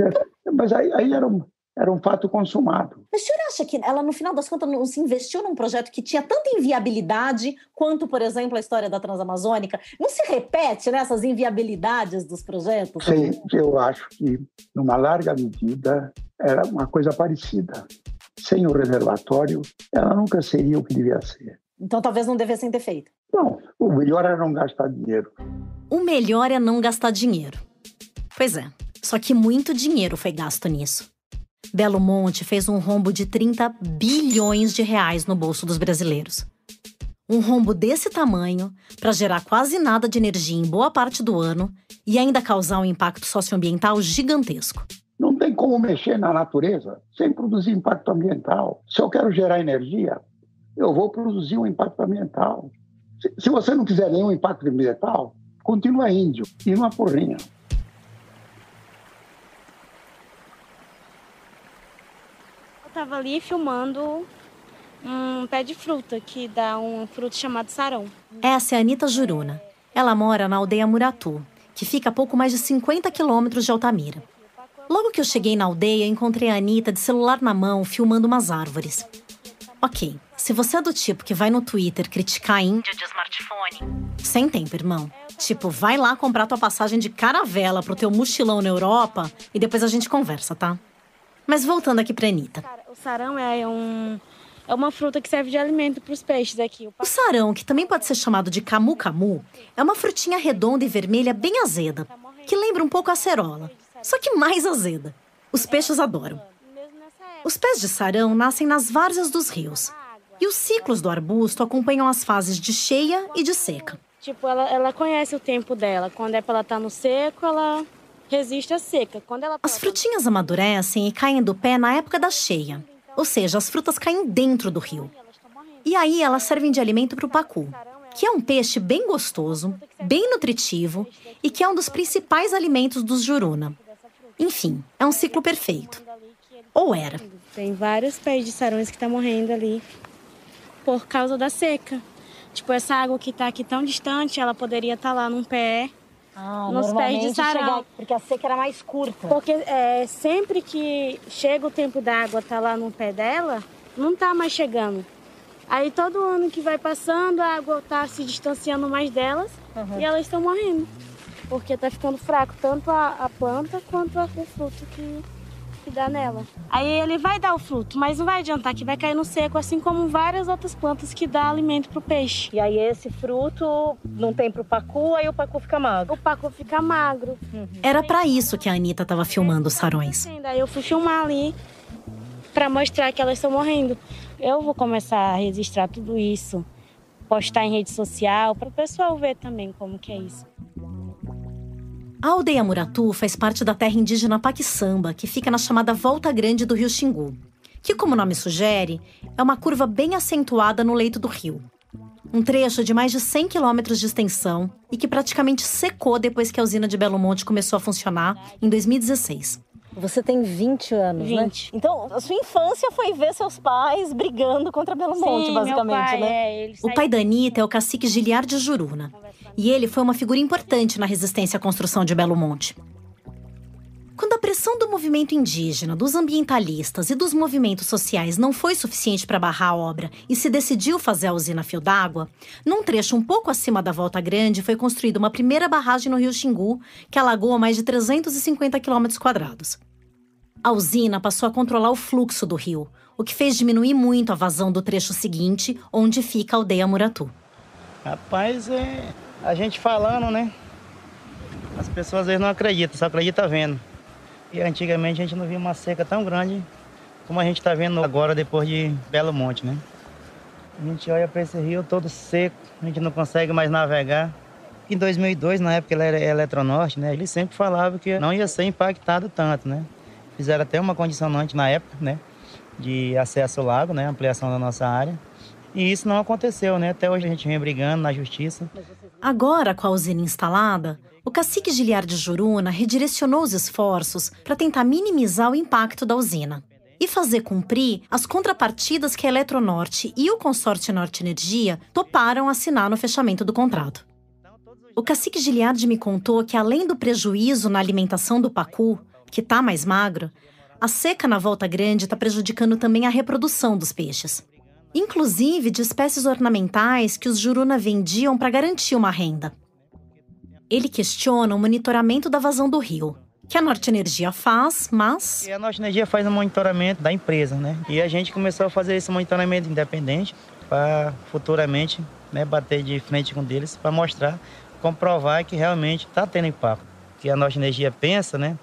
aí era um... Era um fato consumado. Mas o senhor acha que ela, no final das contas, não se investiu num projeto que tinha tanta inviabilidade quanto, por exemplo, a história da Transamazônica? Não se repete, né, essas inviabilidades dos projetos? Sim, eu acho que, numa larga medida, era uma coisa parecida. Sem o reservatório, ela nunca seria o que devia ser. Então, talvez não devessem ter feito. Não, o melhor é não gastar dinheiro. O melhor é não gastar dinheiro. Pois é, só que muito dinheiro foi gasto nisso. Belo Monte fez um rombo de 30 bilhões de reais no bolso dos brasileiros. Um rombo desse tamanho, para gerar quase nada de energia em boa parte do ano e ainda causar um impacto socioambiental gigantesco. Não tem como mexer na natureza sem produzir impacto ambiental. Se eu quero gerar energia, eu vou produzir um impacto ambiental. Se você não quiser nenhum impacto ambiental, continua índio e uma porrinha. Eu estava ali filmando um pé de fruta, que dá um fruto chamado sarão. Essa é a Anita Juruna. Ela mora na aldeia Muratu, que fica a pouco mais de 50 quilômetros de Altamira. Logo que eu cheguei na aldeia, encontrei a Anita de celular na mão, filmando umas árvores. Ok, se você é do tipo que vai no Twitter criticar a Índia de smartphone... Sem tempo, irmão. Tipo, vai lá comprar tua passagem de caravela pro teu mochilão na Europa e depois a gente conversa, tá? Mas voltando aqui pra Anita. O sarão é uma fruta que serve de alimento para os peixes aqui. O sarão, que também pode ser chamado de camu-camu, é uma frutinha redonda e vermelha bem azeda, que lembra um pouco a acerola, só que mais azeda. Os peixes adoram. Os pés de sarão nascem nas várzeas dos rios. E os ciclos do arbusto acompanham as fases de cheia e de seca. Tipo, ela conhece o tempo dela. Quando é para ela estar no seco, ela... resiste à seca. As frutinhas amadurecem e caem do pé na época da cheia, ou seja, as frutas caem dentro do rio. E aí elas servem de alimento para o pacu, que é um peixe bem gostoso, bem nutritivo e que é um dos principais alimentos dos Juruna. Enfim, é um ciclo perfeito. Ou era. Tem vários pés de sarões que estão morrendo ali por causa da seca. Tipo, essa água que está aqui tão distante, ela poderia estar lá num pé, nos pés de sarau. Porque a seca era mais curta. Porque sempre que chega o tempo da água tá lá no pé dela, não tá mais chegando. Aí todo ano que vai passando, a água tá se distanciando mais delas e elas estão morrendo. Porque tá ficando fraco tanto a planta quanto o fruto que dá nela. Aí ele vai dar o fruto, mas não vai adiantar, que vai cair no seco, assim como várias outras plantas que dá alimento pro peixe. E aí esse fruto não tem pro pacu, aí o pacu fica magro. O pacu fica magro. Era pra isso que a Anitta tava filmando os sarões. Aí eu fui filmar ali pra mostrar que elas estão morrendo. Eu vou começar a registrar tudo isso, postar em rede social, para o pessoal ver também como que é isso. A aldeia Muratu faz parte da terra indígena Paquissamba, que fica na chamada Volta Grande do Rio Xingu, que, como o nome sugere, é uma curva bem acentuada no leito do rio. Um trecho de mais de 100 quilômetros de extensão e que praticamente secou depois que a usina de Belo Monte começou a funcionar em 2016. Você tem 20 anos, 20. Né? Então, a sua infância foi ver seus pais brigando contra Belo Monte, basicamente, pai, né? O pai da Anitta é o cacique Giliard de Juruna. E ele foi uma figura importante na resistência à construção de Belo Monte. Quando a pressão do movimento indígena, dos ambientalistas e dos movimentos sociais não foi suficiente para barrar a obra e se decidiu fazer a usina a fio d'água, num trecho um pouco acima da Volta Grande foi construída uma primeira barragem no Rio Xingu, que alagou mais de 350 km². A usina passou a controlar o fluxo do rio, o que fez diminuir muito a vazão do trecho seguinte, onde fica a aldeia Muratu. Rapaz, a gente falando, né? As pessoas às vezes não acreditam, só acreditam vendo. E antigamente a gente não via uma seca tão grande como a gente está vendo agora, depois de Belo Monte, né? A gente olha para esse rio todo seco, a gente não consegue mais navegar. Em 2002, na época ele era Eletronorte, né? Ele sempre falava que não ia ser impactado tanto, né? Fizeram até uma condicionante na época, né, de acesso ao lago, né, ampliação da nossa área. E isso não aconteceu, né? Até hoje a gente vem brigando na justiça. Agora, com a usina instalada, o cacique Giliard de Juruna redirecionou os esforços para tentar minimizar o impacto da usina e fazer cumprir as contrapartidas que a Eletronorte e o consórcio Norte Energia toparam assinar no fechamento do contrato. O cacique Giliard me contou que, além do prejuízo na alimentação do pacu, que está mais magro, a seca na Volta Grande está prejudicando também a reprodução dos peixes, inclusive de espécies ornamentais que os Juruna vendiam para garantir uma renda. Ele questiona o monitoramento da vazão do rio, que a Norte Energia faz, mas... E a Norte Energia faz o monitoramento da empresa, né? E a gente começou a fazer esse monitoramento independente para futuramente, né, bater de frente com deles, para mostrar, comprovar que realmente está tendo impacto. Que a Norte Energia pensa, né,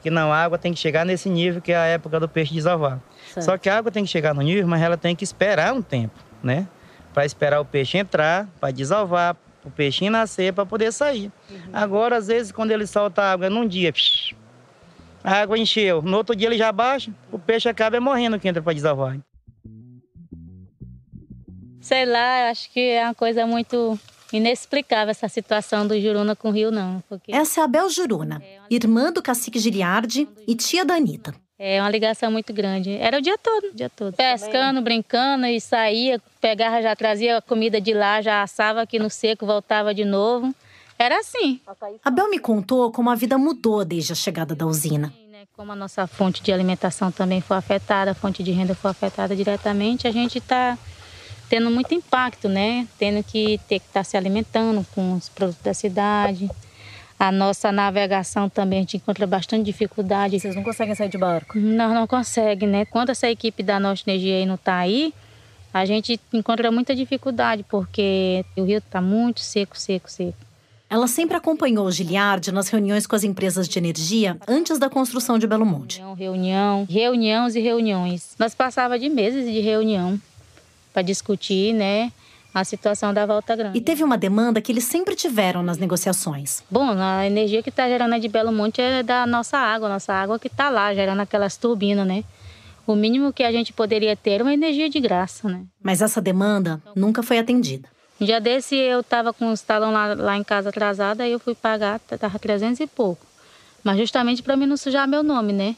que não, a água tem que chegar nesse nível que é a época do peixe desovar. Só que a água tem que chegar no nível, mas ela tem que esperar um tempo, né? Para esperar o peixe entrar, para desovar, o peixinho nascer, para poder sair. Agora, às vezes, quando ele solta a água num dia, a água encheu. No outro dia ele já baixa, o peixe acaba morrendo que entra para desovar. Sei lá, acho que é uma coisa muito... inexplicável essa situação do Juruna com o rio, não. Porque... Essa é a Bel Juruna, irmã do cacique Giliardi e tia da Anitta. É uma ligação muito grande. Era o dia todo, Pescando, brincando, e saía, pegava, já trazia a comida de lá, já assava aqui no seco, voltava de novo. Era assim. A Bel me contou como a vida mudou desde a chegada da usina. Como a nossa fonte de alimentação também foi afetada, a fonte de renda foi afetada diretamente, a gente está... tendo muito impacto, né? Tendo que ter que estar se alimentando com os produtos da cidade. A nossa navegação também, a gente encontra bastante dificuldade. Vocês não conseguem sair de barco? Não, não consegue, né? Quando essa equipe da Norte Energia aí não está aí, a gente encontra muita dificuldade, porque o rio está muito seco. Ela sempre acompanhou o Giliard nas reuniões com as empresas de energia antes da construção de Belo Monte. Reuniões. Nós passávamos de meses de reunião para discutir, né, a situação da Volta Grande. E teve uma demanda que eles sempre tiveram nas negociações. Bom, a energia que está gerando de Belo Monte é da nossa água que está lá, gerando aquelas turbinas, né? O mínimo que a gente poderia ter é uma energia de graça, né? Mas essa demanda nunca foi atendida. Um dia desse eu estava com os talão lá em casa atrasada, aí eu fui pagar, estava 300 e pouco. Mas justamente para mim não sujar meu nome, né?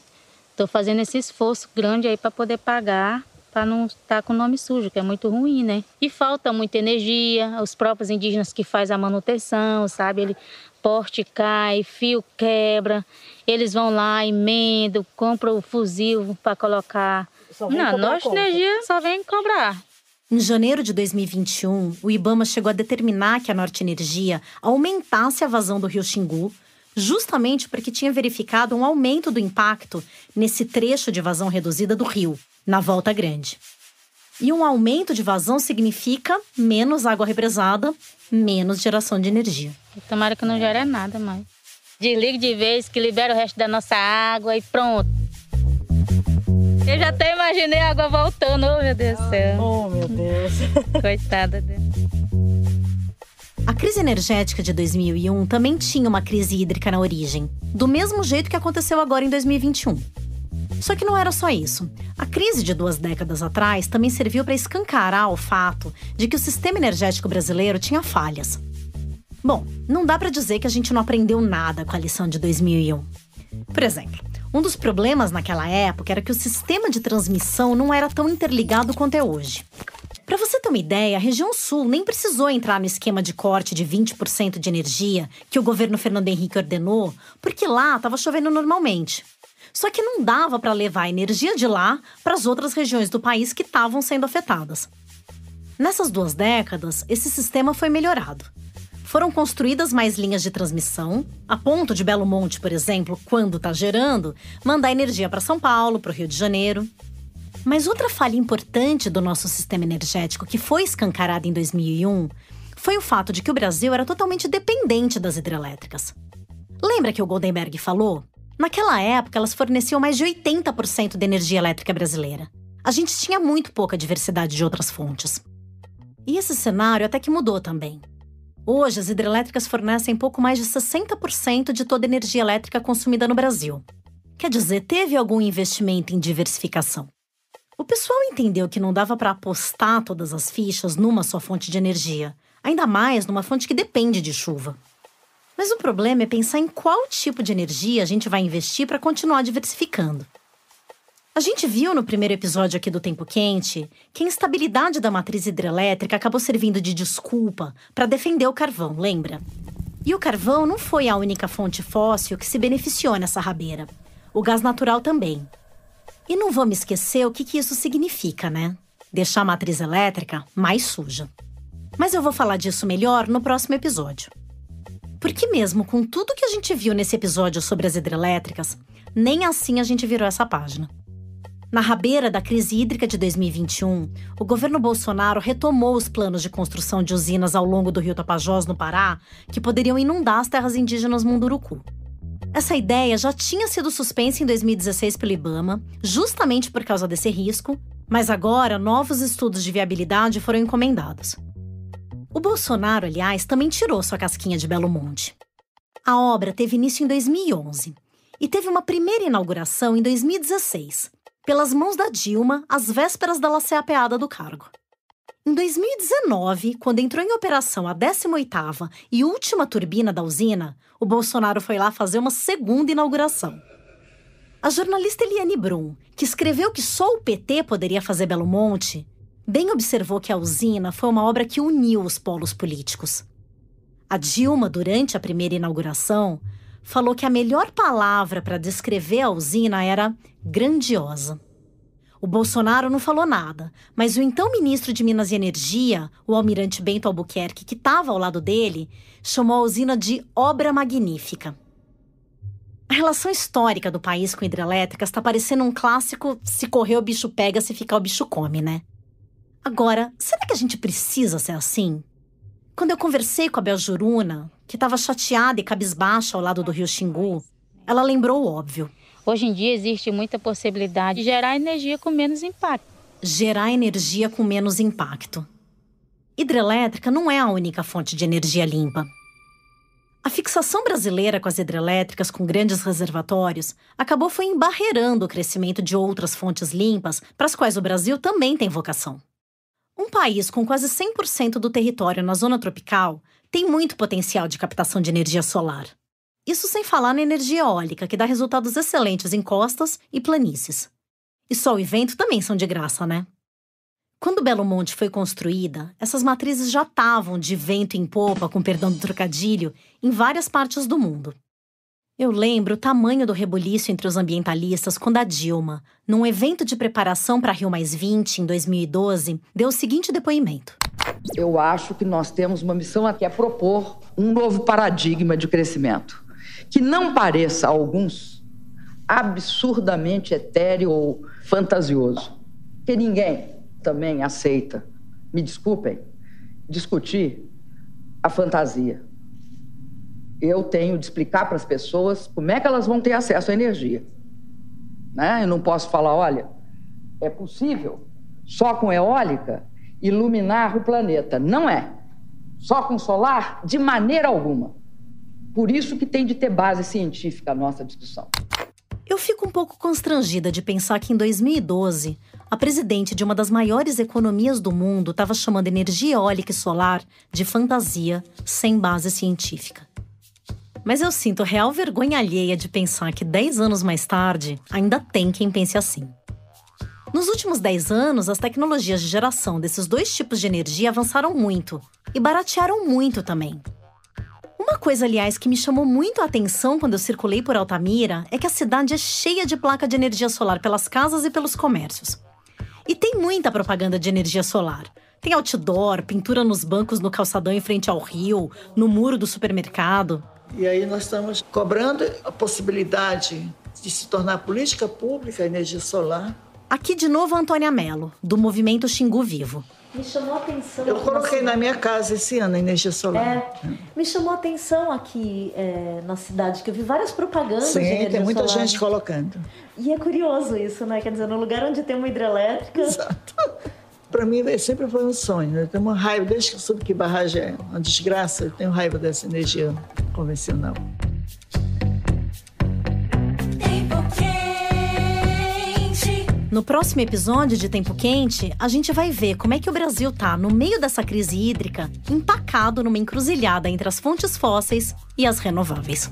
Estou fazendo esse esforço grande aí para poder pagar para não estar com o nome sujo, que é muito ruim, né? E falta muita energia, os próprios indígenas que fazem a manutenção, sabe? Ele porte cai, fio quebra, eles vão lá, emendam, compram o fuzil para colocar. Não, nossa energia só vem cobrar. Em janeiro de 2021, o Ibama chegou a determinar que a Norte Energia aumentasse a vazão do Rio Xingu, justamente porque tinha verificado um aumento do impacto nesse trecho de vazão reduzida do rio, na Volta Grande. E um aumento de vazão significa menos água represada, menos geração de energia. Tomara que não gere nada mais. Desligue de vez, que libera o resto da nossa água e pronto. Eu já até imaginei a água voltando, oh meu Deus do céu. Oh meu Deus. Coitada dele. A crise energética de 2001 também tinha uma crise hídrica na origem, do mesmo jeito que aconteceu agora em 2021. Só que não era só isso. A crise de 2 décadas atrás também serviu para escancarar o fato de que o sistema energético brasileiro tinha falhas. Bom, não dá para dizer que a gente não aprendeu nada com a lição de 2001. Por exemplo, um dos problemas naquela época era que o sistema de transmissão não era tão interligado quanto é hoje. Para você ter uma ideia, a região sul nem precisou entrar no esquema de corte de 20% de energia que o governo Fernando Henrique ordenou, porque lá estava chovendo normalmente. Só que não dava para levar a energia de lá para as outras regiões do país que estavam sendo afetadas. Nessas 2 décadas, esse sistema foi melhorado. Foram construídas mais linhas de transmissão, a ponto de Belo Monte, por exemplo, quando está gerando, mandar energia para São Paulo, para o Rio de Janeiro. Mas outra falha importante do nosso sistema energético que foi escancarada em 2001 foi o fato de que o Brasil era totalmente dependente das hidrelétricas. Lembra que o Goldemberg falou? Naquela época, elas forneciam mais de 80% da energia elétrica brasileira. A gente tinha muito pouca diversidade de outras fontes. E esse cenário até que mudou também. Hoje, as hidrelétricas fornecem pouco mais de 60% de toda a energia elétrica consumida no Brasil. Quer dizer, teve algum investimento em diversificação. O pessoal entendeu que não dava para apostar todas as fichas numa só fonte de energia, ainda mais numa fonte que depende de chuva. Mas o problema é pensar em qual tipo de energia a gente vai investir para continuar diversificando. A gente viu no primeiro episódio aqui do Tempo Quente que a instabilidade da matriz hidrelétrica acabou servindo de desculpa para defender o carvão, lembra? E o carvão não foi a única fonte fóssil que se beneficiou nessa rabeira. O gás natural também. E não vamos esquecer o que isso significa, né? Deixar a matriz elétrica mais suja. Mas eu vou falar disso melhor no próximo episódio. Porque mesmo com tudo que a gente viu nesse episódio sobre as hidrelétricas, nem assim a gente virou essa página. Na rabeira da crise hídrica de 2021, o governo Bolsonaro retomou os planos de construção de usinas ao longo do rio Tapajós, no Pará, que poderiam inundar as terras indígenas Munduruku. Essa ideia já tinha sido suspensa em 2016 pelo Ibama, justamente por causa desse risco, mas agora novos estudos de viabilidade foram encomendados. O Bolsonaro, aliás, também tirou sua casquinha de Belo Monte. A obra teve início em 2011 e teve uma primeira inauguração em 2016, pelas mãos da Dilma, às vésperas dela ser apeada do cargo. Em 2019, quando entrou em operação a 18ª e última turbina da usina, o Bolsonaro foi lá fazer uma segunda inauguração. A jornalista Eliane Brum, que escreveu que só o PT poderia fazer Belo Monte, bem observou que a usina foi uma obra que uniu os polos políticos. A Dilma, durante a primeira inauguração, falou que a melhor palavra para descrever a usina era grandiosa. O Bolsonaro não falou nada, mas o então ministro de Minas e Energia, o almirante Bento Albuquerque, que estava ao lado dele, chamou a usina de obra magnífica. A relação histórica do país com hidrelétricas está parecendo um clássico se correr o bicho pega, se ficar o bicho come, né? Agora, será que a gente precisa ser assim? Quando eu conversei com a Bel Juruna, que estava chateada e cabisbaixa ao lado do Rio Xingu, ela lembrou o óbvio. Hoje em dia existe muita possibilidade de gerar energia com menos impacto. Gerar energia com menos impacto. Hidrelétrica não é a única fonte de energia limpa. A fixação brasileira com as hidrelétricas com grandes reservatórios acabou foi embarreirando o crescimento de outras fontes limpas para as quais o Brasil também tem vocação. Um país com quase 100% do território na zona tropical tem muito potencial de captação de energia solar. Isso sem falar na energia eólica, que dá resultados excelentes em costas e planícies. E sol e vento também são de graça, né? Quando Belo Monte foi construída, essas matrizes já estavam de vento em popa, com perdão do trocadilho, em várias partes do mundo. Eu lembro o tamanho do rebuliço entre os ambientalistas quando a Dilma, num evento de preparação para Rio+20, em 2012, deu o seguinte depoimento. Eu acho que nós temos uma missão aqui, é propor um novo paradigma de crescimento, que não pareça a alguns absurdamente etéreo ou fantasioso, que ninguém também aceita, me desculpem, discutir a fantasia. Eu tenho de explicar para as pessoas como é que elas vão ter acesso à energia. Né? Eu não posso falar, olha, é possível só com eólica iluminar o planeta. Não é. Só com solar, de maneira alguma. Por isso que tem de ter base científica a nossa discussão. Eu fico um pouco constrangida de pensar que em 2012, a presidente de uma das maiores economias do mundo estava chamando energia eólica e solar de fantasia sem base científica. Mas eu sinto real vergonha alheia de pensar que 10 anos mais tarde, ainda tem quem pense assim. Nos últimos 10 anos, as tecnologias de geração desses dois tipos de energia avançaram muito e baratearam muito também. Uma coisa, aliás, que me chamou muito a atenção quando eu circulei por Altamira é que a cidade é cheia de placa de energia solar pelas casas e pelos comércios. E tem muita propaganda de energia solar. Tem outdoor, pintura nos bancos no calçadão em frente ao rio, no muro do supermercado. E aí nós estamos cobrando a possibilidade de se tornar política pública a energia solar. Aqui de novo a Antônia Mello, do Movimento Xingu Vivo. Me chamou a atenção... Eu coloquei na minha casa esse ano a energia solar. Me chamou a atenção aqui na cidade, que eu vi várias propagandas de energia solar. Sim, tem muita gente colocando. E é curioso isso, né? Quer dizer, no lugar onde tem uma hidrelétrica... Exato. Para mim, sempre foi um sonho. Eu tenho uma raiva, desde que eu soube que barragem é uma desgraça, eu tenho raiva dessa energia convencional. No próximo episódio de Tempo Quente, a gente vai ver como é que o Brasil tá, no meio dessa crise hídrica, empacado numa encruzilhada entre as fontes fósseis e as renováveis.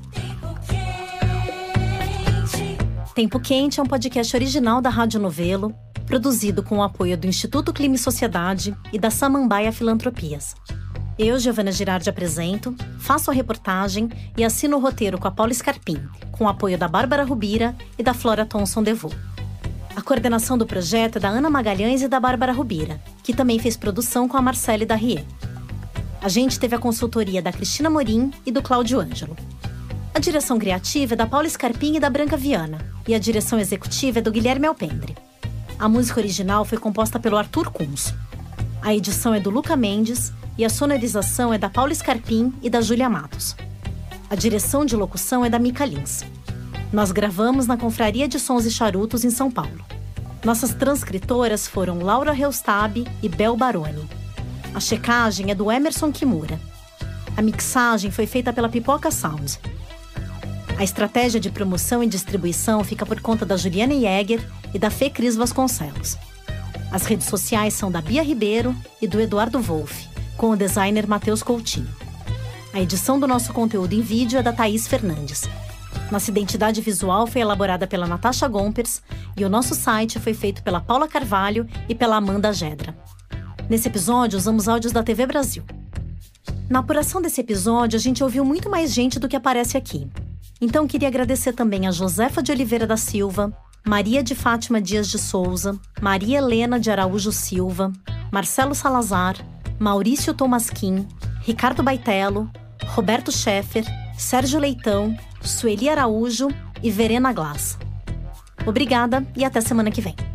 Tempo Quente é um podcast original da Rádio Novelo, produzido com o apoio do Instituto Clima e Sociedade e da Samambaia Filantropias. Eu, Giovana Girardi, apresento, faço a reportagem e assino o roteiro com a Paula Scarpim, com o apoio da Bárbara Rubira e da Flora Thomson Devô. A coordenação do projeto é da Ana Magalhães e da Bárbara Rubira, que também fez produção com a Marcele Darrier. A gente teve a consultoria da Cristina Morim e do Cláudio Ângelo. A direção criativa é da Paula Scarpim e da Branca Viana, e a direção executiva é do Guilherme Alpendre. A música original foi composta pelo Arthur Kunz. A edição é do Luca Mendes e a sonorização é da Paula Scarpim e da Júlia Matos. A direção de locução é da Mica Lins. Nós gravamos na Confraria de Sons e Charutos, em São Paulo. Nossas transcritoras foram Laura Reustab e Bel Baroni. A checagem é do Emerson Kimura. A mixagem foi feita pela Pipoca Sound. A estratégia de promoção e distribuição fica por conta da Juliana Jäger e da Fê Cris Vasconcelos. As redes sociais são da Bia Ribeiro e do Eduardo Wolff, com o designer Matheus Coutinho. A edição do nosso conteúdo em vídeo é da Thaís Fernandes. Nossa identidade visual foi elaborada pela Natasha Gompers e o nosso site foi feito pela Paula Carvalho e pela Amanda Gedra. Nesse episódio, usamos áudios da TV Brasil. Na apuração desse episódio, a gente ouviu muito mais gente do que aparece aqui. Então, queria agradecer também a Josefa de Oliveira da Silva, Maria de Fátima Dias de Souza, Maria Helena de Araújo Silva, Marcelo Salazar, Maurício Tomasquim, Ricardo Baitello, Roberto Scheffer, Sérgio Leitão, Sueli Araújo e Verena Glass. Obrigada e até semana que vem.